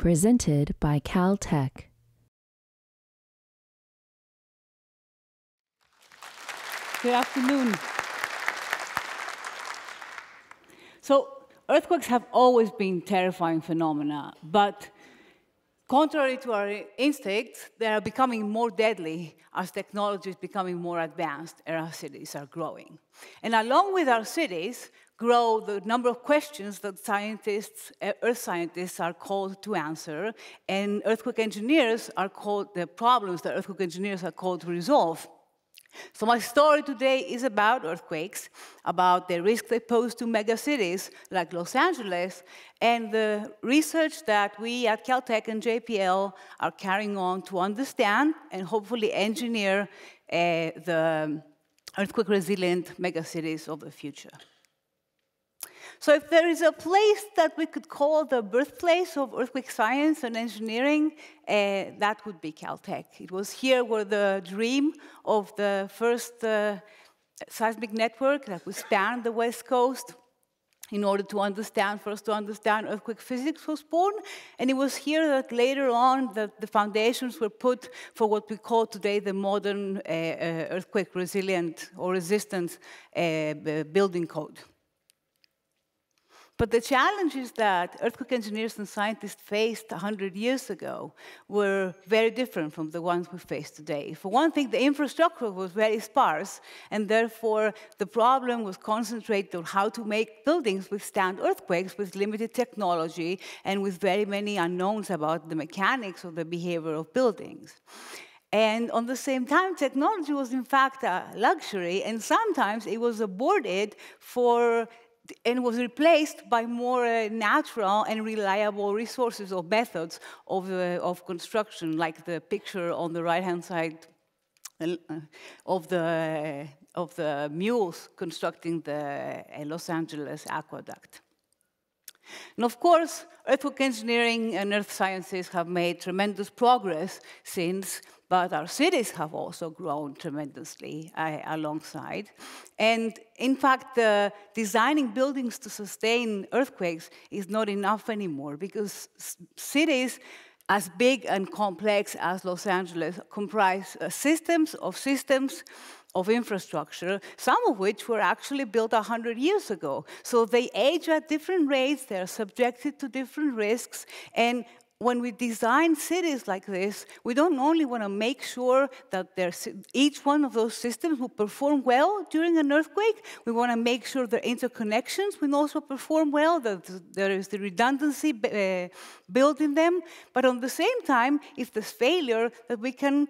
presented by Caltech. Good afternoon. So, earthquakes have always been terrifying phenomena, but contrary to our instincts, they are becoming more deadly as technology is becoming more advanced and our cities are growing. And along with our cities grow the number of questions that scientists, earth scientists are called to answer, and earthquake engineers are called, the problems that earthquake engineers are called to resolve. So my story today is about earthquakes, about the risk they pose to megacities like Los Angeles, and the research that we at Caltech and JPL are carrying on to understand and hopefully engineer the earthquake-resilient megacities of the future. So if there is a place that we could call the birthplace of earthquake science and engineering, that would be Caltech. It was here where the dream of the first seismic network that would span the West Coast in order to understand, first to understand earthquake physics was born. And it was here that later on that the foundations were put for what we call today the modern earthquake resilient or resistance building code. But the challenges that earthquake engineers and scientists faced 100 years ago were very different from the ones we face today. For one thing, the infrastructure was very sparse, and therefore the problem was concentrated on how to make buildings withstand earthquakes with limited technology and with very many unknowns about the mechanics of the behavior of buildings. And on the same time, technology was in fact a luxury, and sometimes it was aborted for and was replaced by more natural and reliable resources or methods of construction, like the picture on the right-hand side of the mules constructing the Los Angeles aqueduct. And of course, earthquake engineering and earth sciences have made tremendous progress since, but our cities have also grown tremendously alongside. And in fact, designing buildings to sustain earthquakes is not enough anymore, because cities as big and complex as Los Angeles comprise systems of infrastructure, some of which were actually built 100 years ago. So they age at different rates, they are subjected to different risks, and when we design cities like this, we don't only want to make sure that each one of those systems will perform well during an earthquake, we want to make sure their interconnections will also perform well, that there is the redundancy built in them, but on the same time, if there's failure, that we can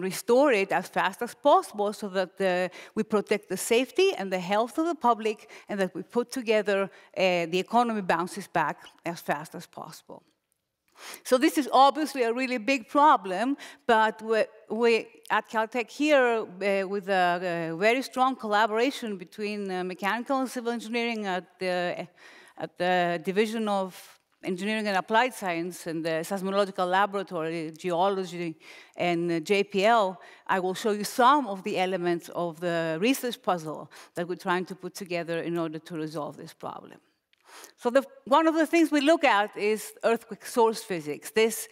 restore it as fast as possible so that we protect the safety and the health of the public and that we put together the economy bounces back as fast as possible. So this is obviously a really big problem, but we at Caltech here, with a very strong collaboration between mechanical and civil engineering at the Division of Engineering and Applied Science and the Seismological Laboratory, Geology, and JPL, I will show you some of the elements of the research puzzle that we're trying to put together in order to resolve this problem. So one of the things we look at is earthquake source physics. This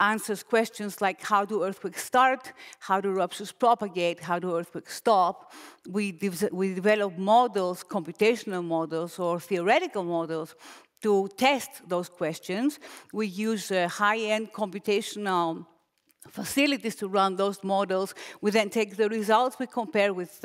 answers questions like how do earthquakes start, how do ruptures propagate, how do earthquakes stop. We develop models, computational models or theoretical models, to test those questions. We use high-end computational facilities to run those models. We then take the results we compare with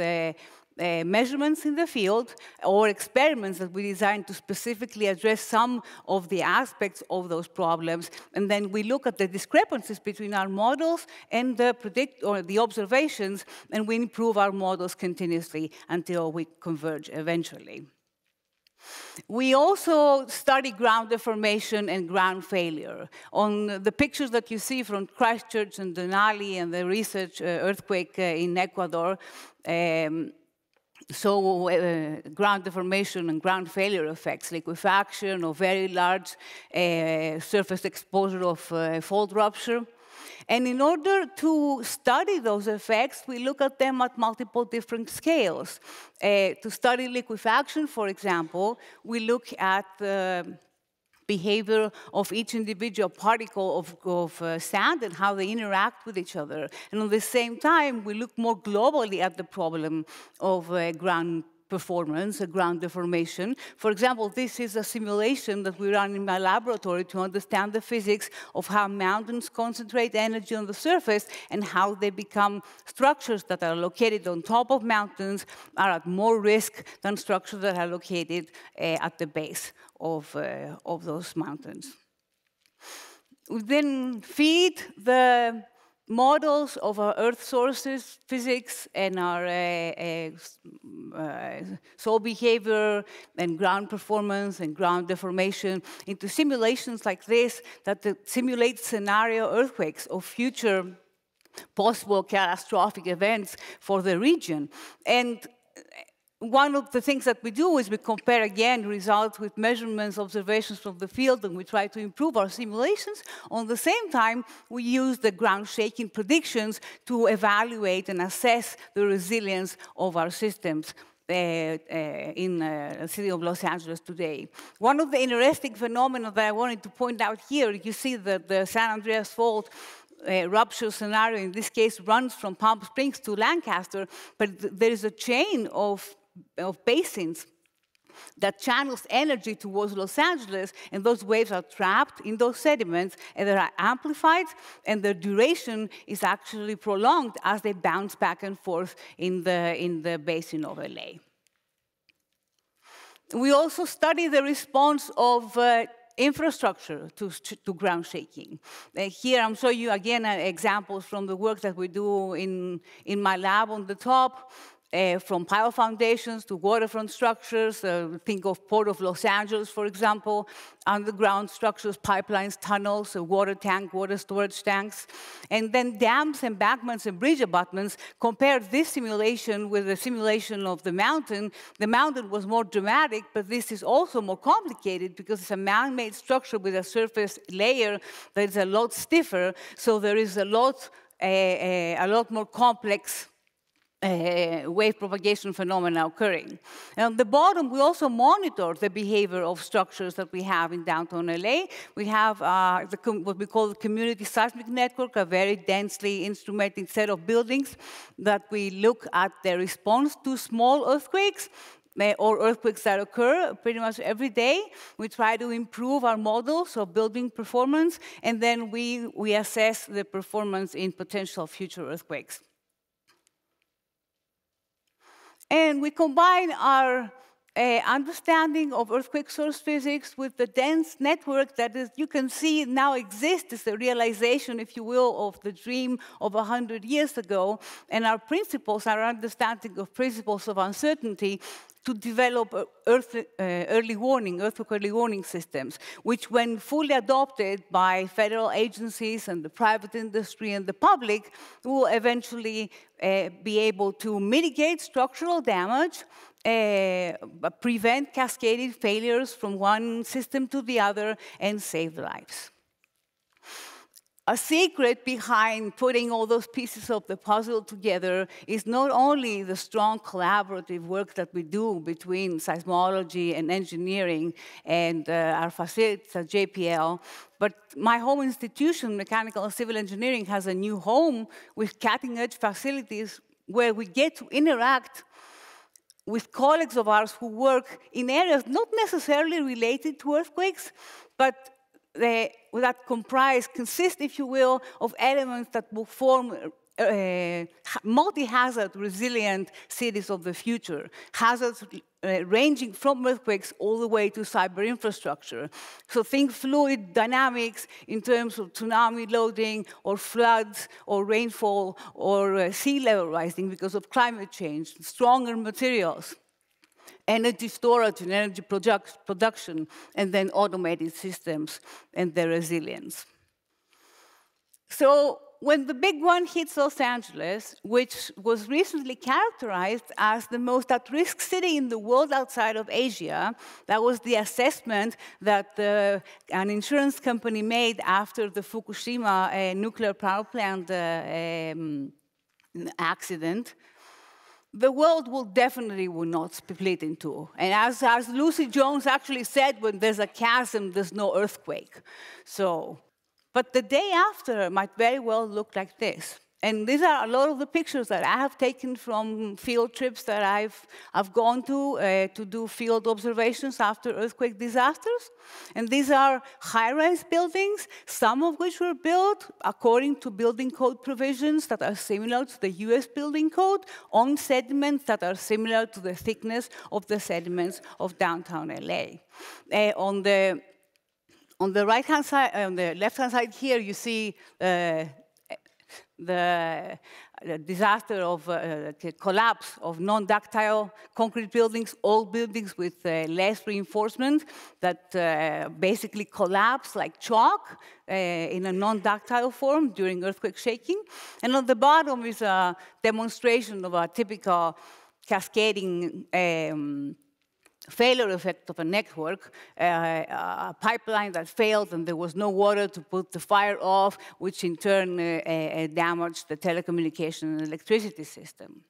measurements in the field or experiments that we designed to specifically address some of the aspects of those problems. And then we look at the discrepancies between our models and the observations, and we improve our models continuously until we converge eventually. We also study ground deformation and ground failure. On the pictures that you see from Christchurch and Denali and the research earthquake in Ecuador, ground deformation and ground failure effects, liquefaction or very large surface exposure of fault rupture. And in order to study those effects, we look at them at multiple different scales. To study liquefaction, for example, we look at behavior of each individual particle of sand and how they interact with each other. And at the same time, we look more globally at the problem of ground performance, ground deformation. For example, this is a simulation that we run in my laboratory to understand the physics of how mountains concentrate energy on the surface and how they become structures that are located on top of mountains are at more risk than structures that are located at the base of those mountains. We then feed the models of our Earth sources, physics, and our soil behavior, and ground performance, and ground deformation into simulations like this that simulate scenario earthquakes or future possible catastrophic events for the region. And one of the things that we do is we compare, again, results with measurements, observations from the field, and we try to improve our simulations. On the same time, we use the ground shaking predictions to evaluate and assess the resilience of our systems in the city of Los Angeles today. One of the interesting phenomena that I wanted to point out here, you see that the San Andreas Fault rupture scenario, in this case, runs from Palm Springs to Lancaster, but there is a chain of basins that channels energy towards Los Angeles, and those waves are trapped in those sediments, and they are amplified, and their duration is actually prolonged as they bounce back and forth in the basin of LA. We also study the response of infrastructure to ground shaking. Here I'm showing you, again, examples from the work that we do in my lab on the top. From pile foundations to waterfront structures, think of Port of Los Angeles, for example, underground structures, pipelines, tunnels, water tank, water storage tanks, and then dams, embankments, and bridge abutments. Compare this simulation with the simulation of the mountain. The mountain was more dramatic, but this is also more complicated because it's a man-made structure with a surface layer that is a lot stiffer, so there is a lot more complex wave propagation phenomena occurring. And on the bottom, we also monitor the behavior of structures that we have in downtown LA. We have what we call the community seismic network, a very densely instrumented set of buildings that we look at the response to small earthquakes or earthquakes that occur pretty much every day. We try to improve our models of building performance, and then we assess the performance in potential future earthquakes. And we combine our understanding of earthquake source physics with the dense network that is, you can see now exists as a realization, if you will, of the dream of 100 years ago. And our principles, our understanding of principles of uncertainty to develop earthquake early warning systems, which when fully adopted by federal agencies and the private industry and the public, will eventually be able to mitigate structural damage, prevent cascaded failures from one system to the other, and save lives. A secret behind putting all those pieces of the puzzle together is not only the strong collaborative work that we do between seismology and engineering and our facilities at JPL, but my home institution, Mechanical and Civil Engineering, has a new home with cutting-edge facilities where we get to interact with colleagues of ours who work in areas not necessarily related to earthquakes, but that consist, if you will, of elements that will form multi-hazard resilient cities of the future, hazards ranging from earthquakes all the way to cyber infrastructure. So think fluid dynamics in terms of tsunami loading or floods or rainfall or sea level rising because of climate change, stronger materials, energy storage and energy production, and then automated systems and their resilience. So when the big one hits Los Angeles, which was recently characterized as the most at-risk city in the world outside of Asia, that was the assessment that an insurance company made after the Fukushima nuclear power plant accident. the world will definitely not split in two. And as Lucy Jones actually said, when there's a chasm, there's no earthquake. So, but the day after might very well look like this. And these are a lot of the pictures that I have taken from field trips that I've gone to do field observations after earthquake disasters. And these are high-rise buildings, some of which were built according to building code provisions that are similar to the US building code on sediments that are similar to the thickness of the sediments of downtown LA. On the right-hand side, on the left-hand side here, you see the disaster of the collapse of non-ductile concrete buildings, old buildings with less reinforcement that basically collapse like chalk in a non-ductile form during earthquake shaking. And on the bottom is a demonstration of a typical cascading failure effect of a network, a pipeline that failed and there was no water to put the fire off, which in turn damaged the telecommunication and electricity system.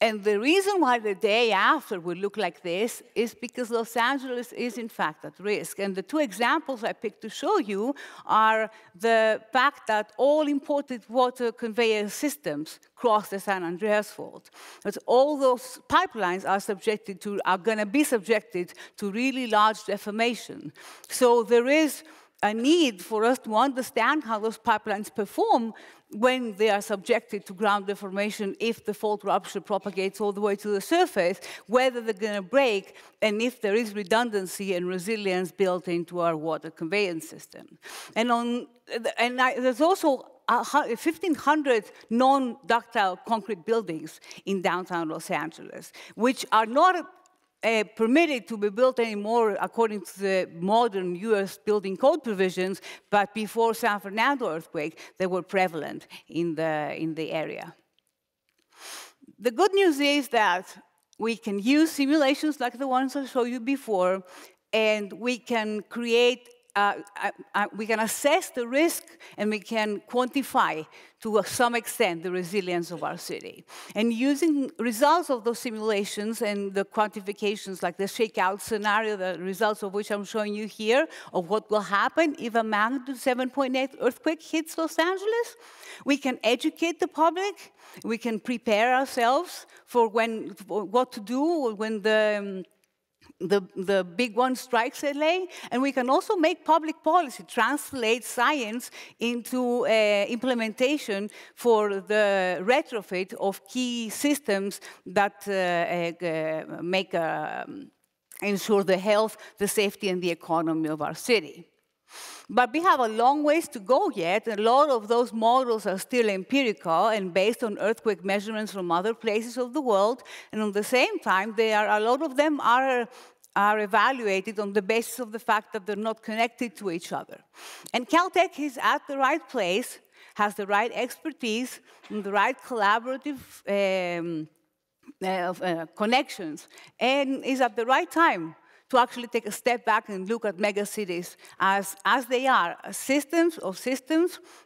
And the reason why the day after will look like this is because Los Angeles is, in fact, at risk. And the two examples I picked to show you are the fact that all imported water conveyor systems cross the San Andreas Fault. But all those pipelines are going to be subjected to really large deformation. So there is a need for us to understand how those pipelines perform when they are subjected to ground deformation, if the fault rupture propagates all the way to the surface, whether they're going to break, and if there is redundancy and resilience built into our water conveyance system. There's also 1,500 non-ductile concrete buildings in downtown Los Angeles, which are not permitted to be built anymore according to the modern US building code provisions, but before San Fernando earthquake, they were prevalent in the area. The good news is that we can use simulations like the ones I showed you before, and we can create we can assess the risk and we can quantify to some extent the resilience of our city. And using results of those simulations and the quantifications like the shakeout scenario, the results of which I'm showing you here, of what will happen if a magnitude 7.8 earthquake hits Los Angeles, we can educate the public, we can prepare ourselves for what to do when the big one strikes LA, and we can also make public policy, translate science into implementation for the retrofit of key systems that ensure the health, the safety, and the economy of our city. But we have a long ways to go yet. A lot of those models are still empirical and based on earthquake measurements from other places of the world. And at the same time, a lot of them are evaluated on the basis of the fact that they're not connected to each other. And Caltech is at the right place, has the right expertise, and the right collaborative connections, and is at the right time to actually take a step back and look at megacities as they are, systems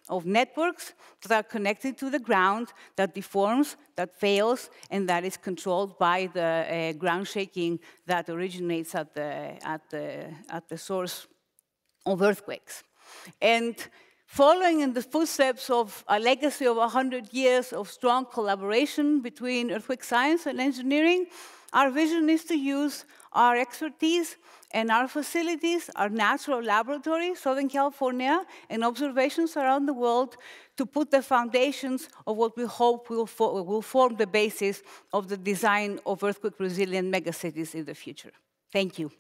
of networks that are connected to the ground, that deforms, that fails, and that is controlled by the ground shaking that originates at the source of earthquakes. And following in the footsteps of a legacy of 100 years of strong collaboration between earthquake science and engineering, our vision is to use our expertise and our facilities, our natural laboratory, Southern California, and observations around the world to put the foundations of what we hope will form the basis of the design of earthquake-resilient megacities in the future. Thank you.